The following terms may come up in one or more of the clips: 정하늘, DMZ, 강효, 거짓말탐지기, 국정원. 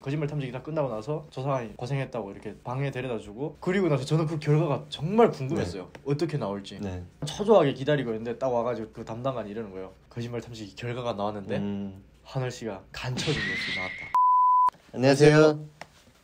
거짓말 탐지기 다 끝나고 나서 저 사람이 고생했다고 이렇게 방에 데려다주고, 그리고 나서 저는 그 결과가 정말 궁금했어요. 네. 어떻게 나올지. 네. 초조하게 기다리고 있는데 딱 와가지고 그 담당관이 이러는 거예요. 거짓말 탐지기 결과가 나왔는데 하늘 씨가 간첩인 것이 나왔다. 안녕하세요.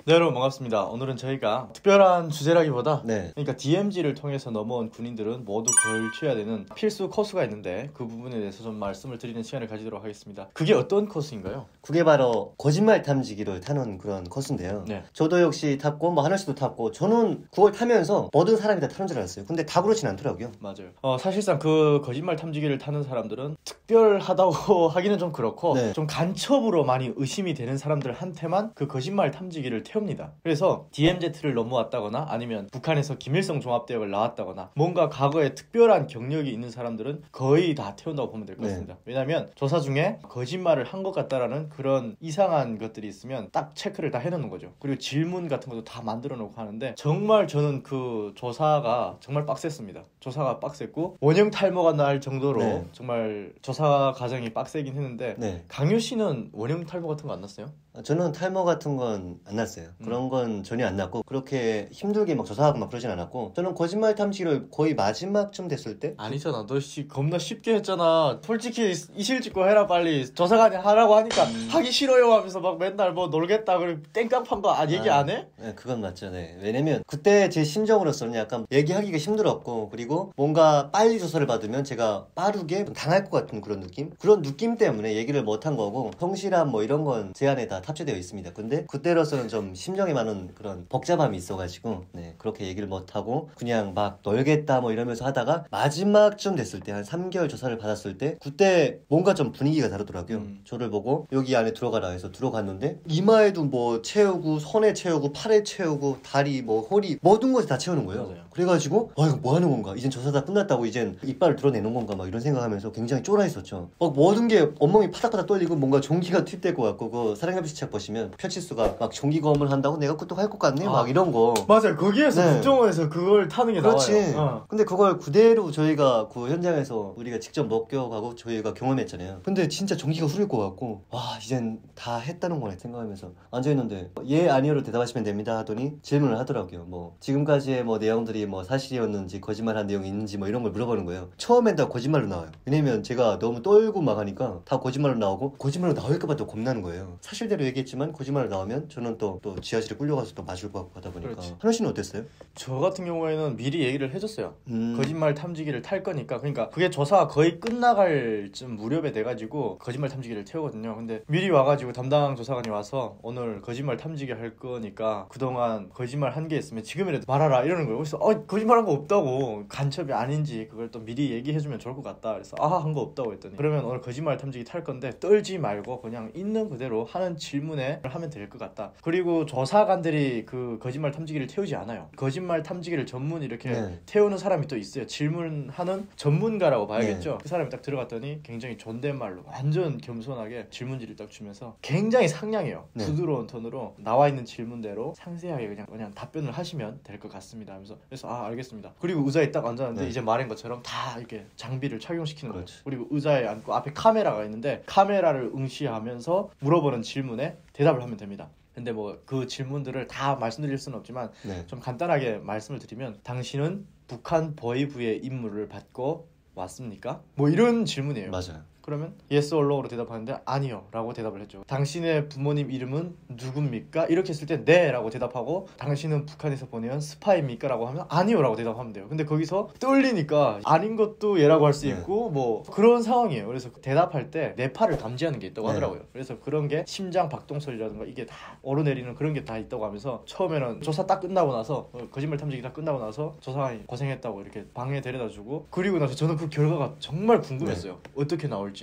네, 여러분 반갑습니다. 오늘은 저희가 특별한 주제라기보다 그러니까 DMZ를 통해서 넘어온 군인들은 모두 걸쳐야 되는 필수 코스가 있는데 그 부분에 대해서 좀 말씀을 드리는 시간을 가지도록 하겠습니다. 그게 어떤 코스인가요? 그게 바로 거짓말 탐지기를 타는 그런 코스인데요. 네. 저도 역시 탔고 뭐 하늘씨도 탔고 저는 그걸 타면서 모든 사람이 다 타는 줄 알았어요. 근데 다 그렇진 않더라고요. 맞아요. 사실상 그 거짓말 탐지기를 타는 사람들은 특별하다고 하기는 좀 그렇고 좀 간첩으로 많이 의심이 되는 사람들한테만 그 거짓말 탐지기를 합니다. 그래서 DMZ를 넘어왔다거나 아니면 북한에서 김일성 종합대학을 나왔다거나 뭔가 과거에 특별한 경력이 있는 사람들은 거의 다 태운다고 보면 될 것 같습니다. 왜냐하면 조사 중에 거짓말을 한 것 같다라는 그런 이상한 것들이 있으면 딱 체크를 다 해놓는 거죠. 그리고 질문 같은 것도 다 만들어 놓고 하는데 정말 저는 그 조사가 정말 빡셌습니다. 조사가 빡셌고 원형 탈모가 날 정도로 정말 조사 과정이 빡세긴 했는데 강효 씨는 원형 탈모 같은 거 안 났어요? 저는 탈모 같은 건 안 났어요. 그런 건 전혀 안 났고 그렇게 힘들게 막 조사하고 막 그러진 않았고, 저는 거짓말 탐지를 거의 마지막쯤 됐을 때 아니잖아 너 겁나 쉽게 했잖아. 솔직히 이실 찍고 해라 빨리. 조사관이 하라고 하니까 하기 싫어요 하면서 막 맨날 뭐 놀겠다 그리고 땡깡판 거 얘기 안 해? 네, 그건 맞죠. 네. 왜냐면 그때 제 심정으로서는 약간 얘기하기가 힘들었고 그리고 뭔가 빨리 조사를 받으면 제가 빠르게 당할 것 같은 그런 느낌? 그런 느낌 때문에 얘기를 못한 거고, 성실함 뭐 이런 건 제 안에 다 탑재되어 있습니다. 근데 그때로서는 좀 심정에 많은 그런 복잡함이 있어가지고 그렇게 얘기를 못하고 그냥 막 놀겠다 뭐 이러면서 하다가 마지막쯤 됐을 때 한 3개월 조사를 받았을 때 그때 뭔가 좀 분위기가 다르더라고요. 저를 보고 여기 안에 들어가라 해서 들어갔는데 이마에도 뭐 채우고 손에 채우고 팔에 채우고 다리 뭐 허리 모든 것이 다 채우는 거예요. 맞아요. 그래가지고 이거 뭐 하는 건가, 이젠 조사 다 끝났다고 이젠 이빨을 드러내는 건가 막 이런 생각하면서 굉장히 쫄아있었죠. 모든 게 엉망이 파닥파닥 떨리고 뭔가 종기가 투입될 것 같고, 그 사랑잡이 시책 보시면 표치수가 막 종기검을 한다고 내가 그것도 할 것 같네 막 이런 거. 맞아요. 거기에서 국정원에서 그걸 타는 게 나와요. 근데 그걸 그대로 저희가 그 현장에서 우리가 직접 먹겨가고 저희가 경험했잖아요. 근데 진짜 종기가 흐를 것 같고 와 이젠 다 했다는 거네 생각하면서 앉아있는데 예 아니요로 대답하시면 됩니다 하더니 질문을 하더라고요. 뭐 지금까지의 뭐 내용들이 뭐 사실이었는지 거짓말한 내용이 있는지 뭐 이런 걸 물어보는 거예요. 처음엔 다 거짓말로 나와요. 왜냐면 제가 너무 떨고 막 하니까 다 거짓말로 나오고 거짓말로 나올까봐 또 겁나는 거예요. 사실대로 얘기했지만 거짓말을 나오면 저는 또 지하실에 끌려가서 또 맞을 것 같고 하다 보니까. 하늘 씨는 어땠어요? 저 같은 경우에는 미리 얘기를 해줬어요. 거짓말 탐지기를 탈 거니까. 그러니까 그게 조사가 거의 끝나갈 쯤 무렵에 돼가지고 거짓말 탐지기를 태우거든요. 근데 미리 와가지고 담당 조사관이 와서 오늘 거짓말 탐지기 할 거니까 그동안 거짓말 한 게 있으면 지금이라도 말하라 이러는 거예요. 그래서 거짓말한 거 없다고, 간첩이 아닌지 그걸 또 미리 얘기해주면 좋을 것 같다. 그래서 한 거 없다고 했더니 그러면 오늘 거짓말 탐지기 탈 건데 떨지 말고 그냥 있는 그대로 하는 질문에 하면 될 것 같다. 그리고 조사관들이 그 거짓말 탐지기를 태우지 않아요. 거짓말 탐지기를 전문 이렇게 태우는 사람이 또 있어요. 질문하는 전문가라고 봐야겠죠. 그 사람이 딱 들어갔더니 굉장히 존댓말로 완전 겸손하게 질문지를 딱 주면서 굉장히 상냥해요. 부드러운 톤으로 나와 있는 질문대로 상세하게 그냥 답변을 하시면 될 것 같습니다 하면서. 그래서 알겠습니다. 그리고 의자에 딱 앉았는데 이제 말한 것처럼 다 이렇게 장비를 착용시키는 거예요. 그리고 의자에 앉고 앞에 카메라가 있는데 카메라를 응시하면서 물어보는 질문에 대답을 하면 됩니다. 근데 뭐 그 질문들을 다 말씀드릴 수는 없지만 좀 간단하게 말씀을 드리면, 당신은 북한 보위부의 임무를 받고 왔습니까? 뭐 이런 질문이에요. 맞아요. 그러면 yes or no로 대답하는데 아니요 라고 대답을 했죠. 당신의 부모님 이름은 누굽니까? 이렇게 했을 때 네 라고 대답하고, 당신은 북한에서 보내온 스파이입니까? 라고 하면 아니요 라고 대답하면 돼요. 근데 거기서 떨리니까 아닌 것도 예라고 할 수 있고 뭐 그런 상황이에요. 그래서 대답할 때 내 팔을 감지하는 게 있다고 하더라고요. 그래서 그런 게 심장 박동 소리라든가 이게 다 오르내리는 그런 게 다 있다고 하면서 처음에는 조사 딱 끝나고 나서 거짓말 탐지기 딱 끝나고 나서 조사관이 고생했다고 이렇게 방에 데려다주고, 그리고 나서 저는 그 결과가 정말 궁금했어요. 어떻게 나올지.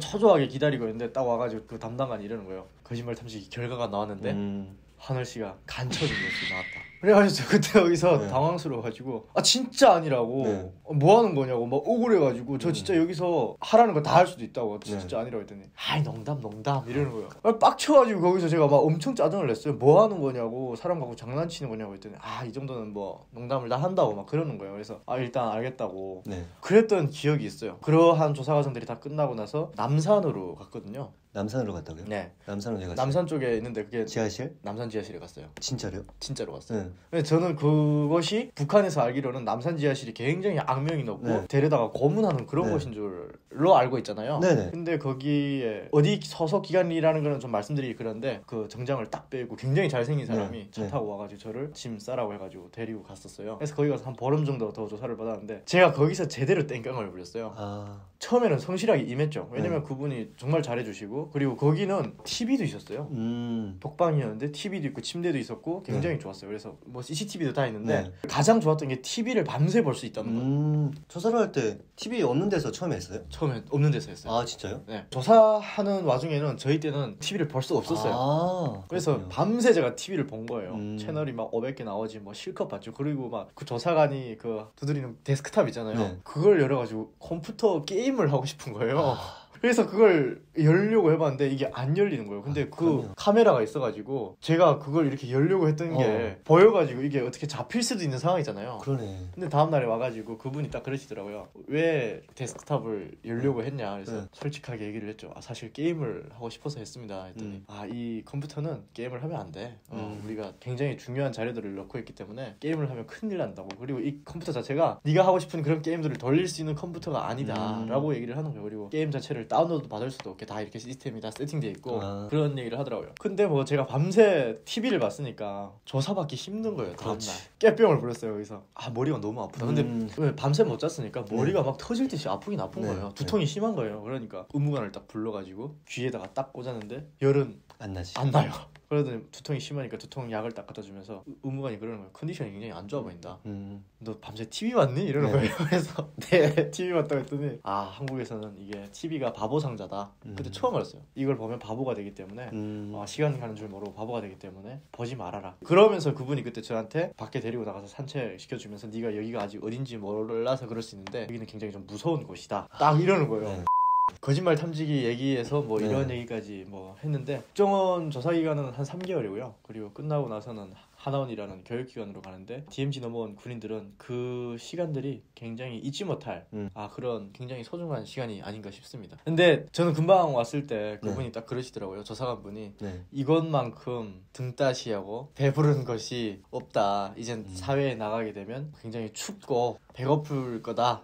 초조하게 기다리고 있는데 딱 와가지고 그 담당관이 이러는 거예요. 거짓말 탐지기 결과가 나왔는데 하늘 씨가 간첩인 것이 나왔다. 그래가지고 그때 여기서 당황스러워가지고 진짜 아니라고 뭐 하는 거냐고 막 억울해가지고 저 진짜 여기서 하라는 거 다 할 수도 있다고 진짜 아니라고 했더니 농담 이러는 거예요. 빡쳐가지고 거기서 제가 막 엄청 짜증을 냈어요. 뭐 하는 거냐고, 사람 갖고 장난치는 거냐고 했더니 이 정도는 뭐 농담을 다 한다고 막 그러는 거예요. 그래서 일단 알겠다고 그랬던 기억이 있어요. 그러한 조사 과정들이 다 끝나고 나서 남산으로 갔거든요. 남산으로 갔다고요? 네. 남산으로 갔어요. 남산 쪽에 있는데 그게 지하실? 남산 지하실에 갔어요. 진짜로요? 진짜로 갔어요. 네. 근데 저는 그것이 북한에서 알기로는 남산 지하실이 굉장히 악명이 높고 네. 데려다가 고문하는 그런 네. 곳인 줄로 알고 있잖아요. 네네. 근데 거기에 어디 소속 기관이라는 거는 좀 말씀드리기 그런데 그 정장을 딱 빼고 굉장히 잘생긴 사람이 네. 차 타고 네. 와가지고 저를 짐 싸라고 해가지고 데리고 갔었어요. 그래서 거기 가서 한 보름 정도 더 조사를 받았는데 제가 거기서 제대로 땡깡을 부렸어요. 아... 처음에는 성실하게 임했죠. 왜냐면 네. 그분이 정말 잘해주시고 그리고 거기는 TV도 있었어요. 독방이었는데 TV도 있고 침대도 있었고 굉장히 네. 좋았어요. 그래서 뭐 CCTV도 다 있는데 네. 가장 좋았던 게 TV를 밤새 볼 수 있다는 거예요. 조사를 할 때 TV 없는 데서 처음에 했어요? 처음에 없는 데서 했어요. 아 진짜요? 네. 조사하는 와중에는 저희 때는 TV를 벌써 없었어요. 아, 그래서 그렇군요. 밤새 제가 TV를 본 거예요. 채널이 막 500개 나오지 뭐 실컷 봤죠. 그리고 막 그 조사관이 그 두드리는 데스크탑 있잖아요. 네. 그걸 열어가지고 컴퓨터 게임을 하고 싶은 거예요. 아. 그래서 그걸 열려고 해봤는데 이게 안 열리는 거예요. 근데 그 그럼요. 카메라가 있어가지고 제가 그걸 이렇게 열려고 했던 게 보여가지고 이게 어떻게 잡힐 수도 있는 상황이잖아요. 그러네. 근데 다음날에 와가지고 그분이 딱 그러시더라고요. 왜 데스크탑을 열려고 했냐. 그래서 솔직하게 얘기를 했죠. 아, 사실 게임을 하고 싶어서 했습니다. 했더니 아, 이 컴퓨터는 게임을 하면 안 돼. 우리가 굉장히 중요한 자료들을 넣고 있기 때문에 게임을 하면 큰일 난다고. 그리고 이 컴퓨터 자체가 네가 하고 싶은 그런 게임들을 돌릴 수 있는 컴퓨터가 아니다 라고 얘기를 하는 거예요. 그리고 게임 자체를 다운로드 받을 수도 없게 다 이렇게 시스템이 다 세팅되어 있고 그런 얘기를 하더라고요. 근데 뭐 제가 밤새 TV를 봤으니까 조사받기 힘든 거예요. 다음날 깨병을 부렸어요. 여기서 아, 머리가 너무 아프다. 근데 밤새 못 잤으니까 머리가 막 터질 듯이 아프긴 아픈 거예요. 두통이 심한 거예요. 그러니까 의무관을 딱 불러가지고 귀에다가 딱 꽂았는데 열은 안 나요. 그러더니 두통이 심하니까 두통 약을 딱 갖다 주면서 의무관이 그러는 거예요. 컨디션이 굉장히 안 좋아 보인다. 너 밤새 TV 봤니? 이러는 거예요. 그래서 네, TV 봤다고 했더니 아, 한국에서는 이게 TV가 바보 상자다. 그때 처음 알았어요. 이걸 보면 바보가 되기 때문에 아, 시간 가는 줄 모르고 바보가 되기 때문에 보지 말아라. 그러면서 그분이 그때 저한테 밖에 데리고 나가서 산책시켜주면서 네가 여기가 아직 어딘지 몰라서 그럴 수 있는데 여기는 굉장히 좀 무서운 곳이다. 딱 이러는 거예요. 네. 거짓말 탐지기 얘기에서 뭐 이런 얘기까지 뭐 했는데 국정원 조사 기간은 한 3개월이고요. 그리고 끝나고 나서는 하나원이라는 교육기관으로 가는데 DMZ 넘어온 군인들은 그 시간들이 굉장히 잊지 못할 아, 그런 굉장히 소중한 시간이 아닌가 싶습니다. 근데 저는 금방 왔을 때 그분이 딱 그러시더라고요. 조사관분이 이것만큼 등따시하고 배부른 것이 없다. 이젠 사회에 나가게 되면 굉장히 춥고 배고플 거다.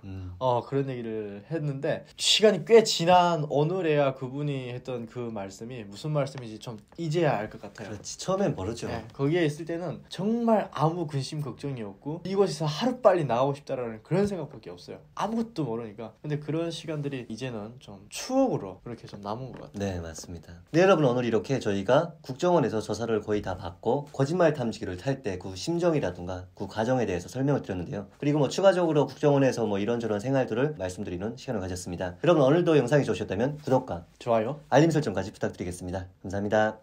그런 얘기를 했는데 시간이 꽤 지난 오늘에야 그분이 했던 그 말씀이 무슨 말씀인지 좀 이제야 알 것 같아요. 그렇지. 처음엔 모르죠. 네, 거기에 있을 때는 정말 아무 근심 걱정이 없고 이곳에서 하루빨리 나가고 싶다라는 그런 생각밖에 없어요. 아무것도 모르니까. 근데 그런 시간들이 이제는 좀 추억으로 그렇게 좀 남은 것 같아요. 네, 맞습니다. 네, 여러분, 오늘 이렇게 저희가 국정원에서 조사를 거의 다 받고 거짓말 탐지기를 탈 때 그 심정이라든가 그 과정에 대해서 설명을 드렸는데요. 그리고 뭐 추가적으로 국정원에서 뭐 이런저런 생활들을 말씀드리는 시간을 가졌습니다. 여러분, 오늘도 영상이 좋으셨다면 구독과 좋아요, 알림 설정까지 부탁드리겠습니다. 감사합니다.